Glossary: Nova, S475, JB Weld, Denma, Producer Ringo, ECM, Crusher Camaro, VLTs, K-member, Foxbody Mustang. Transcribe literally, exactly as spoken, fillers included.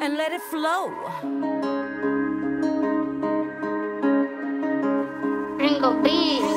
and let it flow. Ringo, please.